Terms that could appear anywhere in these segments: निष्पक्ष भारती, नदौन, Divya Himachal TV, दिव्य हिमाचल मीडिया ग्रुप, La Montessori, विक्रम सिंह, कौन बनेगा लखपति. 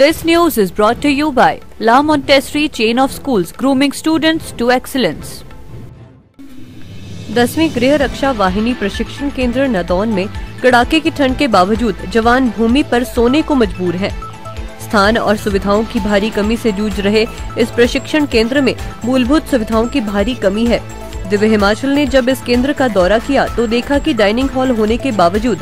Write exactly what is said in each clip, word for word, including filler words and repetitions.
This news is brought to you by La Montessori chain of schools grooming students to excellence. दसवीं गृह रक्षा वाहिनी प्रशिक्षण केंद्र नदौन में कड़ाके की ठंड के बावजूद जवान भूमि पर सोने को मजबूर है। स्थान और सुविधाओं की भारी कमी से जूझ रहे इस प्रशिक्षण केंद्र में मूलभूत सुविधाओं की भारी कमी है। दिव्य हिमाचल ने जब इस केंद्र का दौरा किया तो देखा कि डाइनिंग हॉल होने के बावजूद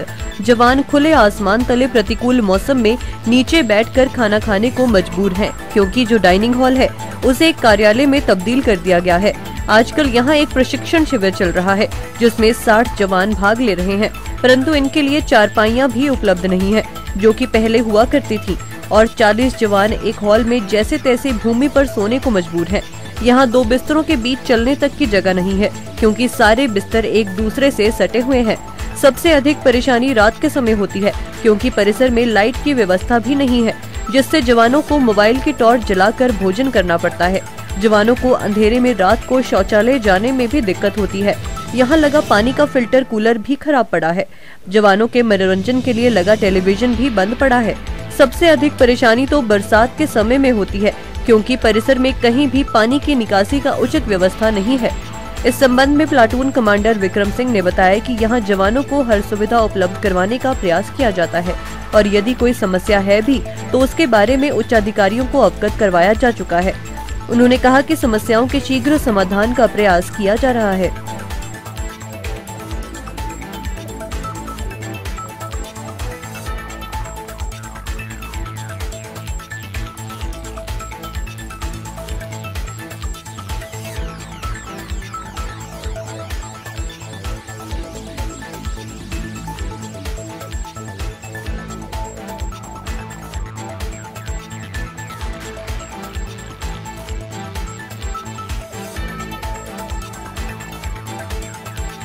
जवान खुले आसमान तले प्रतिकूल मौसम में नीचे बैठकर खाना खाने को मजबूर हैं, क्योंकि जो डाइनिंग हॉल है उसे एक कार्यालय में तब्दील कर दिया गया है। आजकल यहाँ एक प्रशिक्षण शिविर चल रहा है जिसमें साठ जवान भाग ले रहे हैं, परंतु इनके लिए चारपाइयां भी उपलब्ध नहीं है जो कि पहले हुआ करती थी, और चालीस जवान एक हॉल में जैसे तैसे भूमि पर सोने को मजबूर हैं। यहाँ दो बिस्तरों के बीच चलने तक की जगह नहीं है क्योंकि सारे बिस्तर एक दूसरे से सटे हुए हैं। सबसे अधिक परेशानी रात के समय होती है क्योंकि परिसर में लाइट की व्यवस्था भी नहीं है, जिससे जवानों को मोबाइल की टॉर्च जलाकर भोजन करना पड़ता है। जवानों को अंधेरे में रात को शौचालय जाने में भी दिक्कत होती है। यहाँ लगा पानी का फिल्टर कूलर भी खराब पड़ा है। जवानों के मनोरंजन के लिए लगा टेलीविजन भी बंद पड़ा है। सबसे अधिक परेशानी तो बरसात के समय में होती है क्योंकि परिसर में कहीं भी पानी की निकासी का उचित व्यवस्था नहीं है। इस संबंध में प्लाटून कमांडर विक्रम सिंह ने बताया कि यहाँ जवानों को हर सुविधा उपलब्ध करवाने का प्रयास किया जाता है, और यदि कोई समस्या है भी तो उसके बारे में उच्चाधिकारियों को अवगत करवाया जा चुका है। उन्होंने कहा कि समस्याओं के शीघ्र समाधान का प्रयास किया जा रहा है।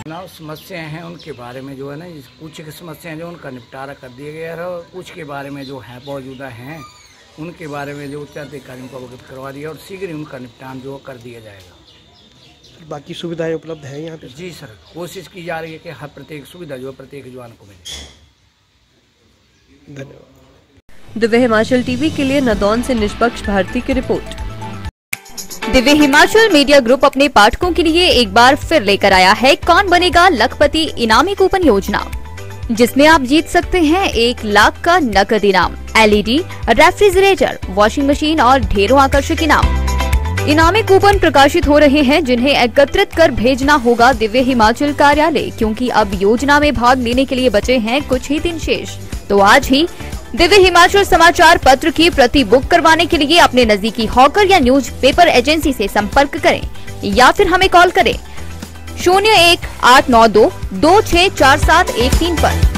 ना समस्याएं हैं उनके बारे में जो है ना, कुछ की समस्याएं जो उनका निपटारा कर दिया गया है, और कुछ के बारे में जो है मौजूदा हैं उनके बारे में जो उच्चाधिकारियों को अवगत करवा दिया और शीघ्र ही उनका निपटान जो कर दिया जाएगा। बाकी सुविधाएं उपलब्ध है यहाँ पे? जी सर, कोशिश की जा रही है कि हर प्रत्येक सुविधा जो प्रत्येक जवान को मिले। धन्यवाद। दिव्य हिमाचल टीवी के लिए नदौन से निष्पक्ष भारती की report. दिव्य हिमाचल मीडिया ग्रुप अपने पाठकों के लिए एक बार फिर लेकर आया है कौन बनेगा लखपति इनामी कूपन योजना, जिसमें आप जीत सकते हैं एक लाख का नकद इनाम, एलईडी, रेफ्रिजरेटर, वॉशिंग मशीन और ढेरों आकर्षक इनाम। इनामी कूपन प्रकाशित हो रहे हैं जिन्हें एकत्रित कर भेजना होगा दिव्य हिमाचल कार्यालय, क्योंकि अब योजना में भाग लेने के लिए बचे हैं कुछ ही दिन शेष। तो आज ही दिव्य हिमाचल समाचार पत्र की प्रति बुक करवाने के लिए अपने नजदीकी हॉकर या न्यूज पेपर एजेंसी से संपर्क करें या फिर हमें कॉल करें शून्य एक आठ नौ दो दो छह चार सात एक तीन पर।